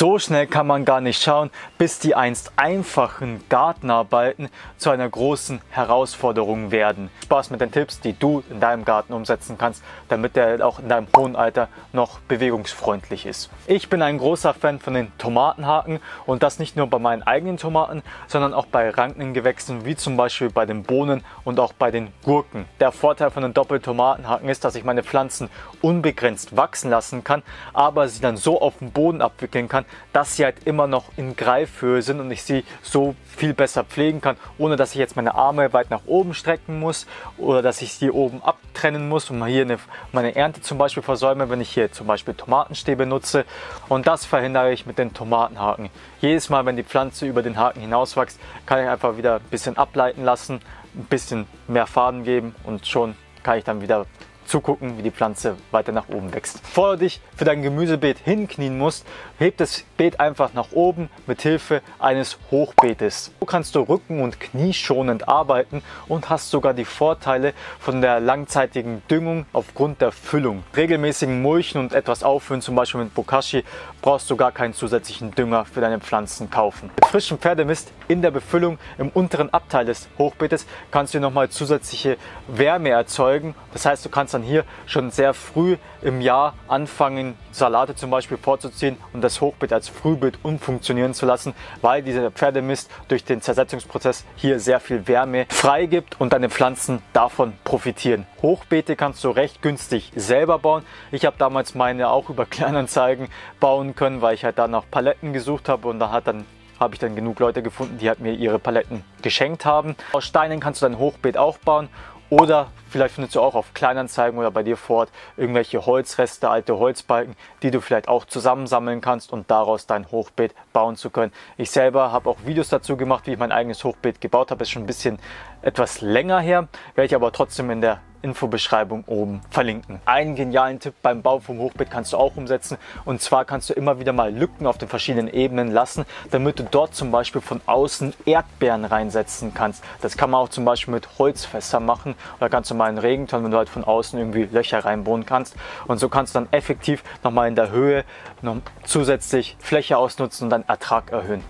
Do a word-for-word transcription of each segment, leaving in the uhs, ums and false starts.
So schnell kann man gar nicht schauen, bis die einst einfachen Gartenarbeiten zu einer großen Herausforderung werden. Spaß mit den Tipps, die du in deinem Garten umsetzen kannst, damit der auch in deinem hohen Alter noch bewegungsfreundlich ist. Ich bin ein großer Fan von den Tomatenhaken und das nicht nur bei meinen eigenen Tomaten, sondern auch bei rankenden Gewächsen wie zum Beispiel bei den Bohnen und auch bei den Gurken. Der Vorteil von den Doppeltomatenhaken ist, dass ich meine Pflanzen unbegrenzt wachsen lassen kann, aber sie dann so auf dem Boden abwickeln kann, dass sie halt immer noch in Greifhöhe sind und ich sie so viel besser pflegen kann, ohne dass ich jetzt meine Arme weit nach oben strecken muss oder dass ich sie oben abtrennen muss und hier eine, meine Ernte zum Beispiel versäume, wenn ich hier zum Beispiel Tomatenstäbe nutze, und das verhindere ich mit den Tomatenhaken. Jedes Mal, wenn die Pflanze über den Haken hinauswächst, kann ich einfach wieder ein bisschen ableiten lassen, ein bisschen mehr Faden geben und schon kann ich dann wieder zugucken, wie die Pflanze weiter nach oben wächst. Bevor du dich für dein Gemüsebeet hinknien musst, heb das Beet einfach nach oben mit Hilfe eines Hochbeetes. So kannst du rücken- und knieschonend arbeiten und hast sogar die Vorteile von der langzeitigen Düngung aufgrund der Füllung. Regelmäßigen Mulchen und etwas Auffüllen, zum Beispiel mit Bokashi, brauchst du gar keinen zusätzlichen Dünger für deine Pflanzen kaufen. Mit frischem Pferdemist in der Befüllung im unteren Abteil des Hochbeetes kannst du nochmal zusätzliche Wärme erzeugen. Das heißt, du kannst dann hier schon sehr früh im Jahr anfangen, Salate zum Beispiel vorzuziehen und das Hochbeet als Frühbeet umfunktionieren zu lassen, weil dieser Pferdemist durch den Zersetzungsprozess hier sehr viel Wärme freigibt und deine Pflanzen davon profitieren. Hochbeete kannst du recht günstig selber bauen. Ich habe damals meine auch über Kleinanzeigen bauen können, weil ich halt da nach Paletten gesucht habe und da hat dann habe ich dann genug Leute gefunden, die halt mir ihre Paletten geschenkt haben. Aus Steinen kannst du dein Hochbeet auch bauen. Oder vielleicht findest du auch auf Kleinanzeigen oder bei dir vor Ort irgendwelche Holzreste, alte Holzbalken, die du vielleicht auch zusammensammeln kannst und daraus dein Hochbeet bauen zu können. Ich selber habe auch Videos dazu gemacht, wie ich mein eigenes Hochbeet gebaut habe. Ist schon ein bisschen etwas länger her, werde ich aber trotzdem in der Infobeschreibung oben verlinken. Einen genialen Tipp beim Bau vom Hochbeet kannst du auch umsetzen, und zwar kannst du immer wieder mal Lücken auf den verschiedenen Ebenen lassen, damit du dort zum Beispiel von außen Erdbeeren reinsetzen kannst. Das kann man auch zum Beispiel mit Holzfässern machen oder ganz normalen Regentonnen, wenn du halt von außen irgendwie Löcher reinbohren kannst, und so kannst du dann effektiv nochmal in der Höhe noch zusätzlich Fläche ausnutzen und dann Ertrag erhöhen.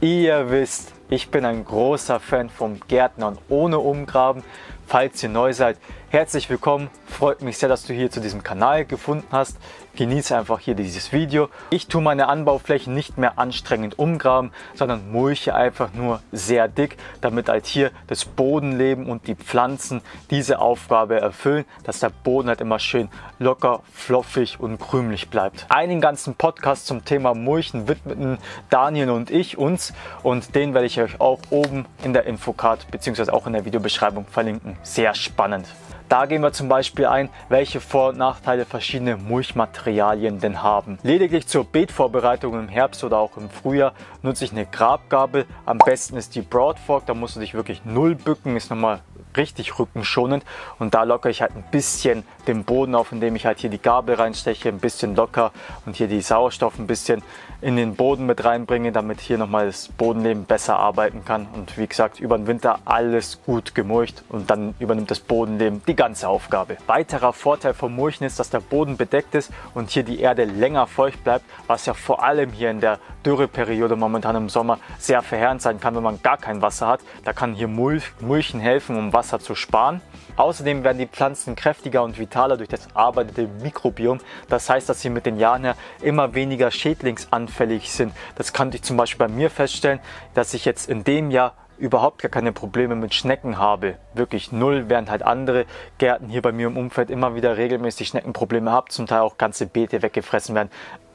Ihr wisst, ich bin ein großer Fan vom Gärtnern ohne Umgraben. Falls ihr neu seid, herzlich willkommen. Freut mich sehr, dass du hier zu diesem Kanal gefunden hast. Genieße einfach hier dieses Video. Ich tue meine Anbauflächen nicht mehr anstrengend umgraben, sondern mulche einfach nur sehr dick, damit halt hier das Bodenleben und die Pflanzen diese Aufgabe erfüllen, dass der Boden halt immer schön locker, fluffig und krümelig bleibt. Einen ganzen Podcast zum Thema Mulchen widmeten Daniel und ich uns, und den werde ich euch auch oben in der Infocard bzw. auch in der Videobeschreibung verlinken. Sehr spannend. Da gehen wir zum Beispiel ein, welche Vor- und Nachteile verschiedene Mulchmaterialien denn haben. Lediglich zur Beetvorbereitung im Herbst oder auch im Frühjahr nutze ich eine Grabgabel. Am besten ist die Broadfork, da musst du dich wirklich null bücken, ist nochmal richtig rückenschonend, und da lockere ich halt ein bisschen den Boden auf, indem ich halt hier die Gabel reinsteche, ein bisschen locker, und hier die Sauerstoff ein bisschen in den Boden mit reinbringe, damit hier nochmal das Bodenleben besser arbeiten kann. Und wie gesagt, über den Winter alles gut gemulcht und dann übernimmt das Bodenleben die ganze Aufgabe. Weiterer Vorteil vom Mulchen ist, dass der Boden bedeckt ist und hier die Erde länger feucht bleibt, was ja vor allem hier in der Dürreperiode momentan im Sommer sehr verheerend sein kann, wenn man gar kein Wasser hat. Da kann hier Mulch, Mulchen helfen, um Wasser zu sparen. Außerdem werden die Pflanzen kräftiger und vitaler durch das arbeitende Mikrobiom. Das heißt, dass sie mit den Jahren her immer weniger schädlingsanfällig sind. Das kann ich zum Beispiel bei mir feststellen, dass ich jetzt in dem Jahr überhaupt gar keine Probleme mit Schnecken habe. Wirklich null, während halt andere Gärten hier bei mir im Umfeld immer wieder regelmäßig Schneckenprobleme haben, zum Teil auch ganze Beete weggefressen werden.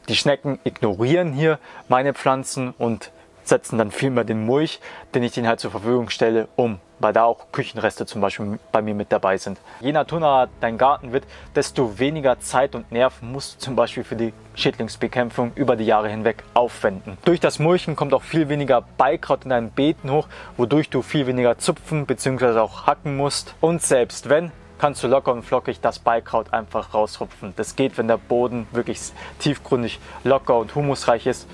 Die Schnecken ignorieren hier meine Pflanzen und setzen dann vielmehr den Mulch, den ich denen halt zur Verfügung stelle, um, weil da auch Küchenreste zum Beispiel bei mir mit dabei sind. Je naturnaher dein Garten wird, desto weniger Zeit und Nerven musst du zum Beispiel für die Schädlingsbekämpfung über die Jahre hinweg aufwenden. Durch das Mulchen kommt auch viel weniger Beikraut in deinen Beeten hoch, wodurch du viel weniger zupfen bzw. auch hacken musst, und selbst wenn, kannst du locker und flockig das Beikraut einfach rausrupfen. Das geht, wenn der Boden wirklich tiefgründig, locker und humusreich ist,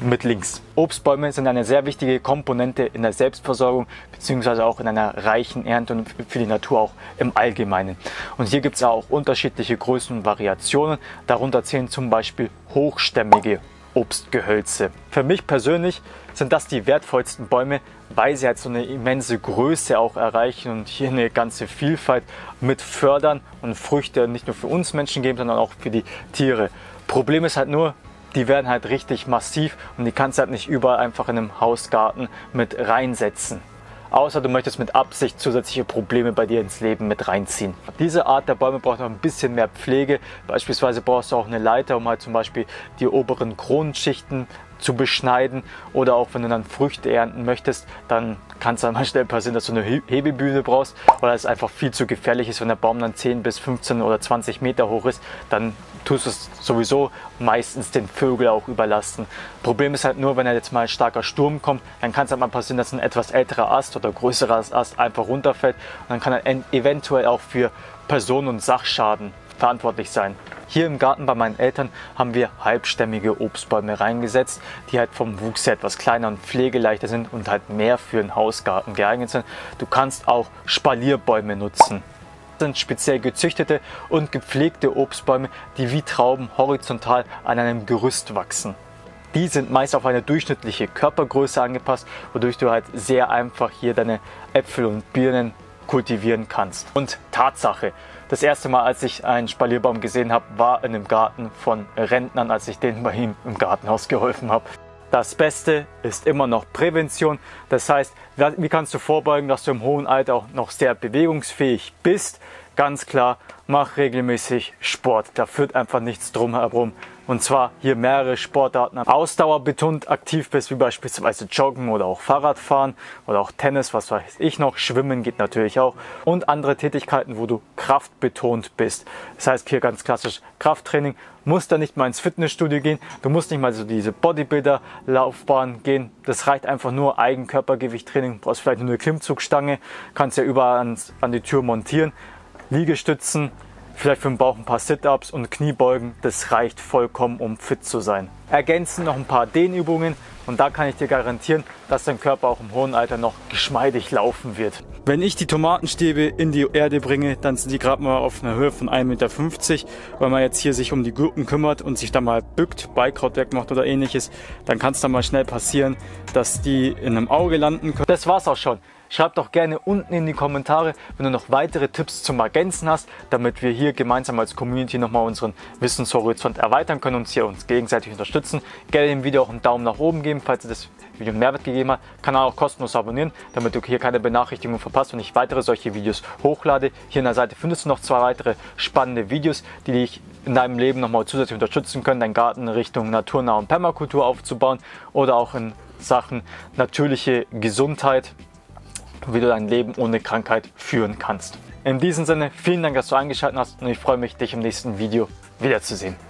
mit links. Obstbäume sind eine sehr wichtige Komponente in der Selbstversorgung bzw. auch in einer reichen Ernte und für die Natur auch im Allgemeinen. Und hier gibt es auch unterschiedliche Größen und Variationen. Darunter zählen zum Beispiel hochstämmige Obstgehölze. Für mich persönlich sind das die wertvollsten Bäume, weil sie halt so eine immense Größe auch erreichen und hier eine ganze Vielfalt mit fördern und Früchte nicht nur für uns Menschen geben, sondern auch für die Tiere. Problem ist halt nur, die werden halt richtig massiv und die kannst du halt nicht überall einfach in einem Hausgarten mit reinsetzen. Außer du möchtest mit Absicht zusätzliche Probleme bei dir ins Leben mit reinziehen. Diese Art der Bäume braucht noch ein bisschen mehr Pflege. Beispielsweise brauchst du auch eine Leiter, um halt zum Beispiel die oberen Kronenschichten zu beschneiden. Oder auch wenn du dann Früchte ernten möchtest, dann kann es dann mal schnell passieren, dass du eine Hebebühne brauchst. Oder es einfach viel zu gefährlich ist, wenn der Baum dann zehn bis fünfzehn oder zwanzig Meter hoch ist, dann tust du es sowieso meistens den Vögeln auch überlasten. Problem ist halt nur, wenn jetzt mal ein starker Sturm kommt, dann kann es halt mal passieren, dass ein etwas älterer Ast oder größerer Ast einfach runterfällt und dann kann er eventuell auch für Personen- und Sachschaden verantwortlich sein. Hier im Garten bei meinen Eltern haben wir halbstämmige Obstbäume reingesetzt, die halt vom Wuchs her etwas kleiner und pflegeleichter sind und halt mehr für einen Hausgarten geeignet sind. Du kannst auch Spalierbäume nutzen. Sind speziell gezüchtete und gepflegte Obstbäume, die wie Trauben horizontal an einem Gerüst wachsen. Die sind meist auf eine durchschnittliche Körpergröße angepasst, wodurch du halt sehr einfach hier deine Äpfel und Birnen kultivieren kannst. Und Tatsache, das erste Mal, als ich einen Spalierbaum gesehen habe, war in einem Garten von Rentnern, als ich denen bei ihm im Gartenhaus geholfen habe. Das Beste ist immer noch Prävention. Das heißt, wie kannst du vorbeugen, dass du im hohen Alter auch noch sehr bewegungsfähig bist? Ganz klar, mach regelmäßig Sport. Da führt einfach nichts drum herum. Und zwar hier mehrere Sportarten. Ausdauerbetont aktiv bist, wie beispielsweise Joggen oder auch Fahrradfahren oder auch Tennis, was weiß ich noch. Schwimmen geht natürlich auch. Und andere Tätigkeiten, wo du kraftbetont bist. Das heißt hier ganz klassisch Krafttraining. Du musst da nicht mal ins Fitnessstudio gehen, du musst nicht mal so diese Bodybuilder-Laufbahn gehen. Das reicht einfach nur Eigenkörpergewichttraining. Du brauchst vielleicht nur eine Klimmzugstange, kannst ja überall ans, an die Tür montieren. Liegestützen, vielleicht für den Bauch ein paar Sit-Ups und Kniebeugen. Das reicht vollkommen, um fit zu sein. Ergänzen noch ein paar Dehnübungen und da kann ich dir garantieren, dass dein Körper auch im hohen Alter noch geschmeidig laufen wird. Wenn ich die Tomatenstäbe in die Erde bringe, dann sind die gerade mal auf einer Höhe von ein Meter fünfzig. Wenn man jetzt hier sich um die Gurken kümmert und sich da mal bückt, Beikraut wegmacht oder ähnliches, dann kann es da mal schnell passieren, dass die in einem Auge landen können. Das war's auch schon. Schreib doch gerne unten in die Kommentare, wenn du noch weitere Tipps zum Ergänzen hast, damit wir hier gemeinsam als Community nochmal unseren Wissenshorizont erweitern können und uns hier uns gegenseitig unterstützen. Gerne dem Video auch einen Daumen nach oben geben, falls dir das Video einen Mehrwert gegeben hat. Kanal auch kostenlos abonnieren, damit du hier keine Benachrichtigung verpasst und ich weitere solche Videos hochlade. Hier an der Seite findest du noch zwei weitere spannende Videos, die dich in deinem Leben nochmal zusätzlich unterstützen können, deinen Garten in Richtung naturnah und Permakultur aufzubauen oder auch in Sachen natürliche Gesundheit, wie du dein Leben ohne Krankheit führen kannst. In diesem Sinne, vielen Dank, dass du eingeschaltet hast und ich freue mich, dich im nächsten Video wiederzusehen.